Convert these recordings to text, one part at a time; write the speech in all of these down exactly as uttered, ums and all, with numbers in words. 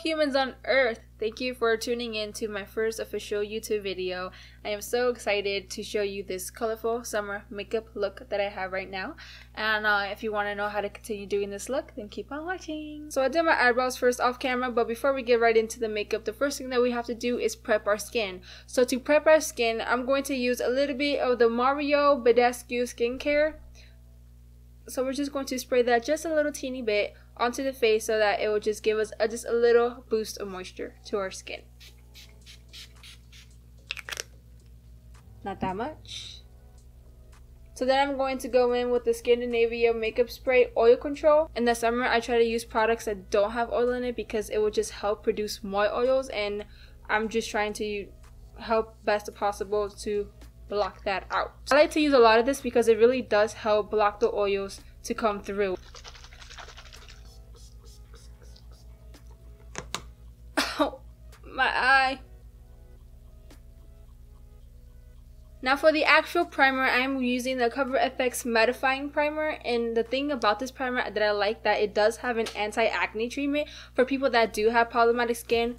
humans on earth! Thank you for tuning in to my first official YouTube video. I am so excited to show you this colorful summer makeup look that I have right now. And uh, if you want to know how to continue doing this look, then keep on watching. So I did my eyebrows first off camera, but before we get right into the makeup, the first thing that we have to do is prep our skin. So to prep our skin, I'm going to use a little bit of the Mario Badescu skincare. So we're just going to spray that just a little teeny bit onto the face so that it will just give us a, just a little boost of moisture to our skin. Not that much. So then I'm going to go in with the Skindinavia Makeup Spray Oil Control. In the summer, I try to use products that don't have oil in it because it will just help produce more oils, and I'm just trying to help best possible to block that out. I like to use a lot of this because it really does help block the oils to come through. My eye. Now for the actual primer, I'm using the Cover F X mattifying primer, and the thing about this primer that I like that it does have an anti-acne treatment for people that do have problematic skin.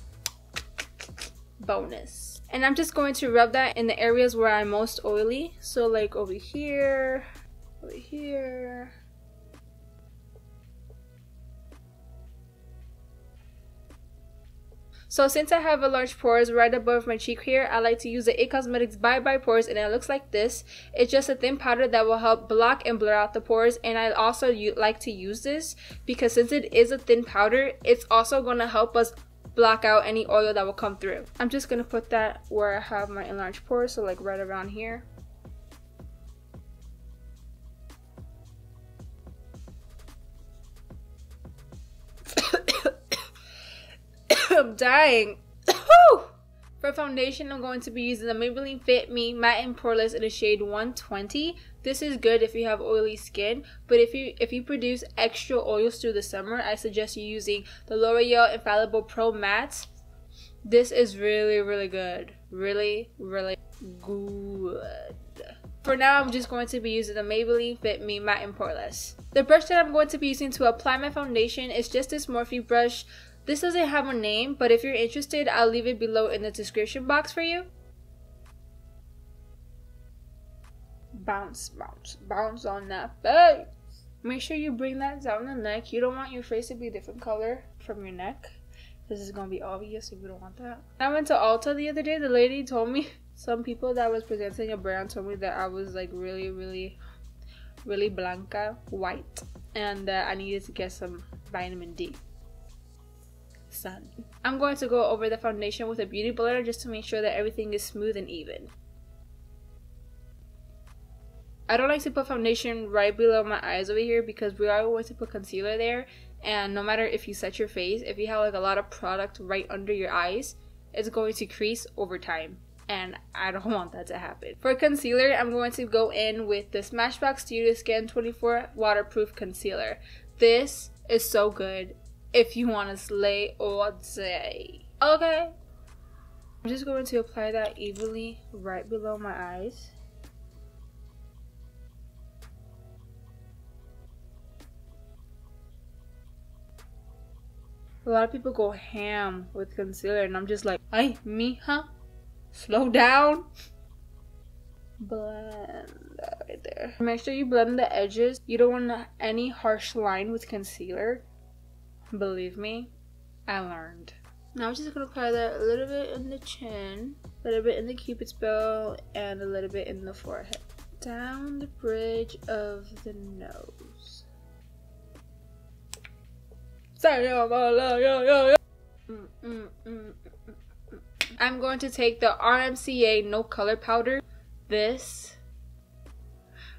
Bonus. And I'm just going to rub that in the areas where I'm most oily, so like over here, over here. So since I have a large pores right above my cheek here, I like to use the It Cosmetics Bye Bye Pores, and it looks like this. It's just a thin powder that will help block and blur out the pores, and I also like to use this because since it is a thin powder, it's also going to help us block out any oil that will come through. I'm just going to put that where I have my enlarged pores, so like right around here. I'm dying. For foundation, I'm going to be using the Maybelline Fit Me Matte and Poreless in the shade one twenty. This is good if you have oily skin, but if you if you produce extra oils through the summer, I suggest you using the L'Oreal Infallible Pro Matte. This is really, really good. Really, really good. For now, I'm just going to be using the Maybelline Fit Me Matte and Poreless. The brush that I'm going to be using to apply my foundation is just this Morphe brush. This doesn't have a name, but if you're interested, I'll leave it below in the description box for you. Bounce, bounce, bounce on that face. Make sure you bring that down the neck. You don't want your face to be a different color from your neck. This is going to be obvious if you don't want that. I went to Ulta the other day. The lady told me, some people that was presenting a brand told me that I was like really, really, really blanca, white. And that I needed to get some vitamin D. Sun. I'm going to go over the foundation with a beauty blender just to make sure that everything is smooth and even. I don't like to put foundation right below my eyes over here because we are going to put concealer there, and no matter if you set your face, if you have like a lot of product right under your eyes, it's going to crease over time, and I don't want that to happen. For concealer, I'm going to go in with the Smashbox Studio Skin twenty-four Waterproof Concealer. This is so good if you want to slay all day. Okay, I'm just going to apply that evenly right below my eyes. A lot of people go ham with concealer, and I'm just like, ay, mija, slow down. Blend that right there. Make sure you blend the edges. You don't want any harsh line with concealer. Believe me, I learned. Now I'm just going to apply that a little bit in the chin, a little bit in the cupid's bow, and a little bit in the forehead. Down the bridge of the nose. I'm going to take the R M C A No Color Powder. This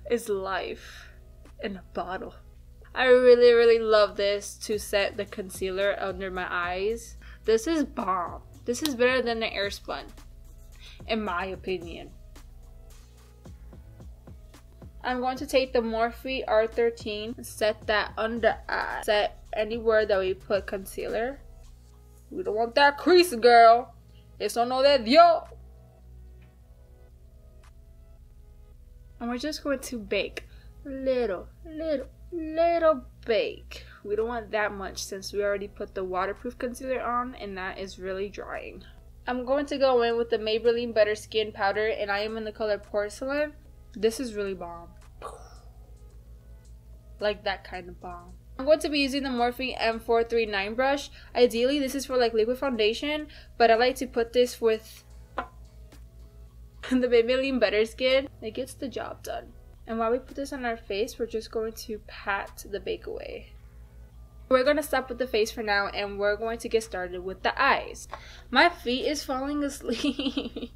is life in a bottle. I really, really love this to set the concealer under my eyes. This is bomb. This is better than the Airspun, in my opinion. I'm going to take the Morphe R thirteen and set that under eye. Set anywhere that we put concealer. We don't want that crease, girl. Eso no de Dios. And we're just going to bake little, little, little bake We don't want that much since we already put the waterproof concealer on and that is really drying. I'm going to go in with the Maybelline Better Skin Powder and I am in the color Porcelain. This is really bomb. Like that kind of bomb. I'm going to be using the Morphe M four thirty-nine brush. Ideally this is for like liquid foundation, but I like to put this with the Maybelline Better Skin. It gets the job done. And while we put this on our face, we're just going to pat the bake away. We're going to stop with the face for now and we're going to get started with the eyes. My feet is falling asleep.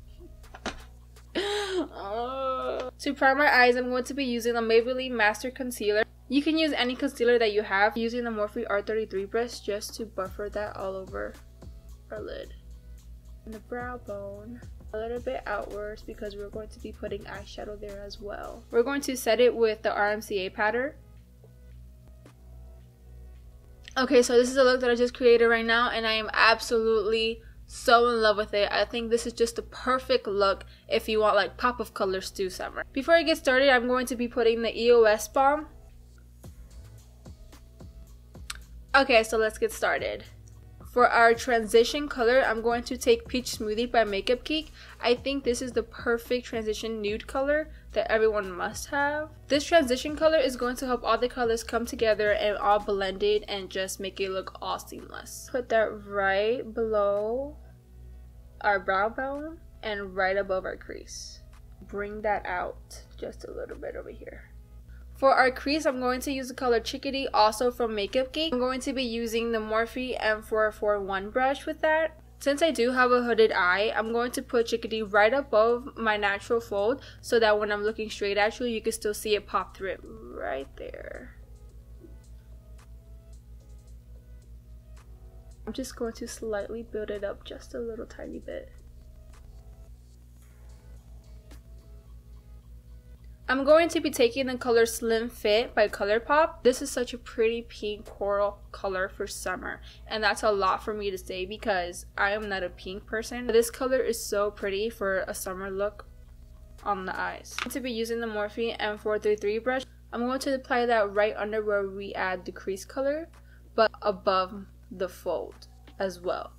Oh. To prime my eyes, I'm going to be using the Maybelline Master Concealer. You can use any concealer that you have, using the Morphe R thirty-three brush just to buffer that all over our lid. And the brow bone a little bit outwards because we're going to be putting eyeshadow there as well. We're going to set it with the R M C A powder. Okay, so this is the look that I just created right now and I am absolutely so in love with it. I think this is just the perfect look if you want like pop of colors through summer. Before I get started, I'm going to be putting the E O S balm. Okay, so let's get started. For our transition color, I'm going to take Peach Smoothie by Makeup Geek. I think this is the perfect transition nude color that everyone must have. This transition color is going to help all the colors come together and all blended and just make it look all seamless. Put that right below our brow bone and right above our crease. Bring that out just a little bit over here. For our crease, I'm going to use the color Chickadee, also from Makeup Geek. I'm going to be using the Morphe M four forty-one brush with that. Since I do have a hooded eye, I'm going to put Chickadee right above my natural fold so that when I'm looking straight at you, you can still see it pop through it right there. I'm just going to slightly build it up just a little tiny bit. I'm going to be taking the color Slim Fit by ColourPop. This is such a pretty pink coral color for summer. And that's a lot for me to say because I am not a pink person. This color is so pretty for a summer look on the eyes. I'm going to be using the Morphe M four thirty-three brush. I'm going to apply that right under where we add the crease color, but above the fold as well.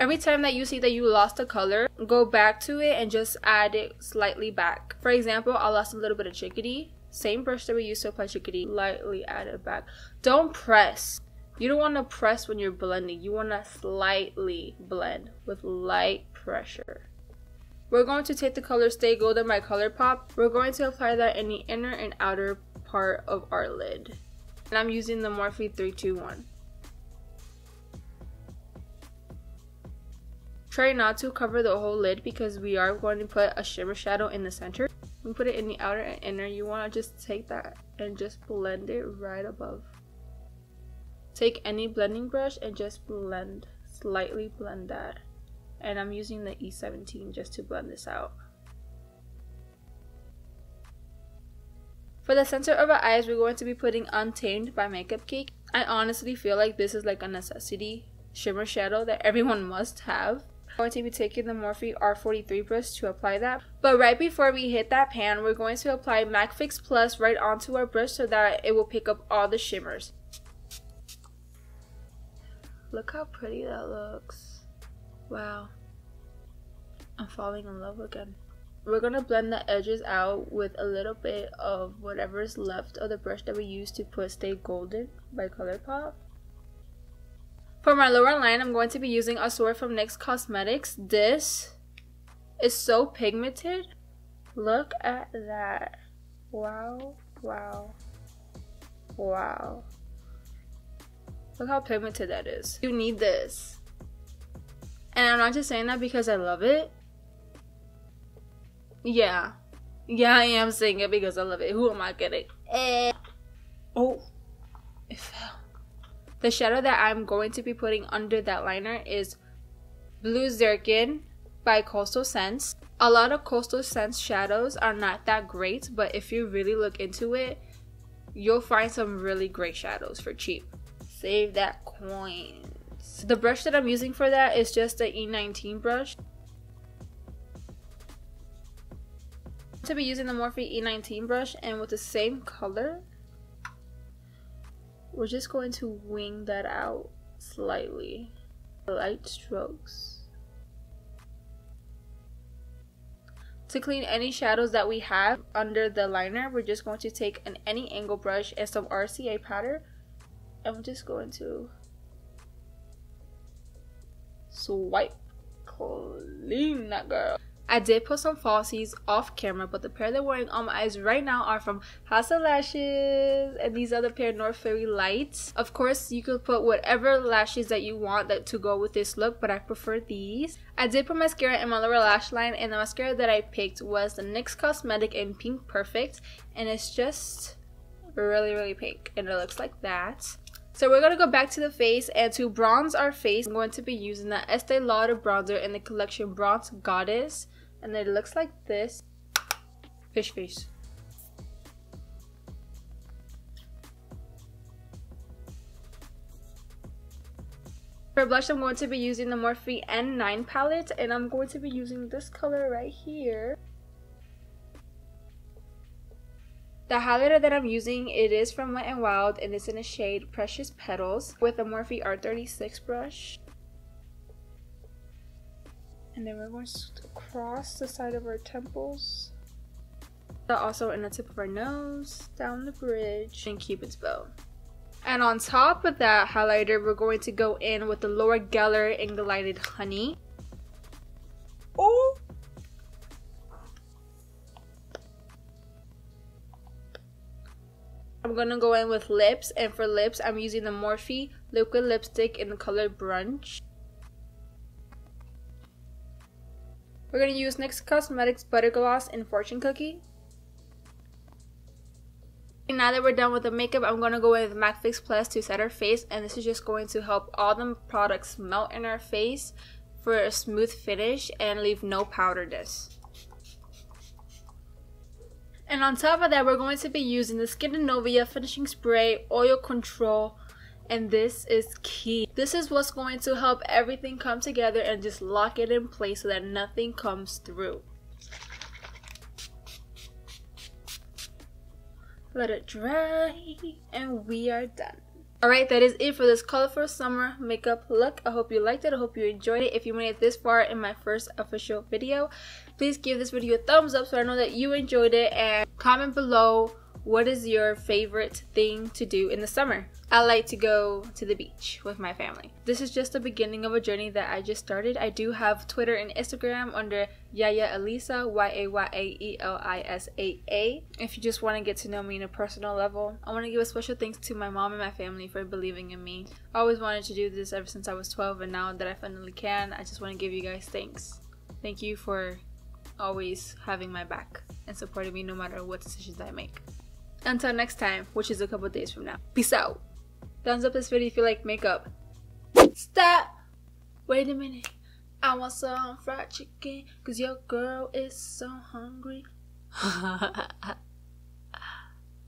Every time that you see that you lost a color, go back to it and just add it slightly back. For example, I lost a little bit of Chickadee. Same brush that we used to apply Chickadee, lightly add it back. Don't press. You don't want to press when you're blending. You want to slightly blend with light pressure. We're going to take the color Stay Golden by ColourPop. We're going to apply that in the inner and outer part of our lid. And I'm using the Morphe three two one. Try not to cover the whole lid because we are going to put a shimmer shadow in the center. We put it in the outer and inner. You want to just take that and just blend it right above. Take any blending brush and just blend, slightly blend that. And I'm using the E seventeen just to blend this out. For the center of our eyes, we're going to be putting Untamed by Makeup Geek. I honestly feel like this is like a necessity shimmer shadow that everyone must have. I'm going to be taking the Morphe R forty-three brush to apply that. But right before we hit that pan, we're going to apply M A C Fix Plus right onto our brush so that it will pick up all the shimmers. Look how pretty that looks. Wow. I'm falling in love again. We're going to blend the edges out with a little bit of whatever is left of the brush that we used to put Stay Golden by ColourPop. For my lower line, I'm going to be using a sword from NYX Cosmetics. This is so pigmented. Look at that. Wow, wow, wow. Look how pigmented that is. You need this. And I'm not just saying that because I love it. Yeah. Yeah, I am saying it because I love it. Who am I kidding? Eh. Oh, it fell. The shadow that I'm going to be putting under that liner is Blue Zircon by Coastal Scents. A lot of Coastal Scents shadows are not that great, but if you really look into it, you'll find some really great shadows for cheap. Save that coins. The brush that I'm using for that is just the E nineteen brush. to be using the Morphe E nineteen brush, and with the same color, we're just going to wing that out slightly. Light strokes. To clean any shadows that we have under the liner, we're just going to take an any angle brush and some R C A powder, and we're just going to swipe clean that girl. I did put some falsies off camera, but the pair they're wearing on my eyes right now are from House of Lashes, and these are the pair North Fairy Lights. Of course, you could put whatever lashes that you want that to go with this look, but I prefer these. I did put mascara in my lower lash line, and the mascara that I picked was the NYX Cosmetic in Pink Perfect, and it's just really, really pink, and it looks like that. So we're going to go back to the face, and to bronze our face, I'm going to be using the Estee Lauder bronzer in the collection Bronze Goddess. And it looks like this. Fish face. For blush, I'm going to be using the Morphe N nine palette, and I'm going to be using this color right here. The highlighter that I'm using, it is from Wet n Wild, and it's in the shade Precious Petals with the Morphe R thirty-six brush. And then we're going to cross the side of our temples, also in the tip of our nose, down the bridge, and Cupid's bow. And on top of that highlighter, we're going to go in with the Laura Geller in Glided Honey. Oh! I'm gonna go in with lips, and for lips, I'm using the Morphe Liquid Lipstick in the color Brunch. We're going to use NYX Cosmetics Butter Gloss in Fortune Cookie. And now that we're done with the makeup, I'm going to go in with MAC Fix Plus to set our face. And this is just going to help all the products melt in our face for a smooth finish and leave no powderness. And on top of that, we're going to be using the Skindinavia Finishing Spray Oil Control. And this is key. This is what's going to help everything come together and just lock it in place so that nothing comes through. Let it dry, and we are done. Alright, that is it for this colorful summer makeup look. I hope you liked it. I hope you enjoyed it. If you made it this far in my first official video, please give this video a thumbs up so I know that you enjoyed it, and comment below, what is your favorite thing to do in the summer? I like to go to the beach with my family. This is just the beginning of a journey that I just started. I do have Twitter and Instagram under Yaya Elisa, Y A Y A E L I S A A. If you just want to get to know me on a personal level, I want to give a special thanks to my mom and my family for believing in me. I always wanted to do this ever since I was twelve, and now that I finally can, I just want to give you guys thanks. Thank you for always having my back and supporting me no matter what decisions I make. Until next time, which is a couple days from now. Peace out. Thumbs up this video if you like makeup. Stop. Wait a minute. I want some fried chicken, cause your girl is so hungry. I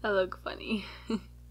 look funny.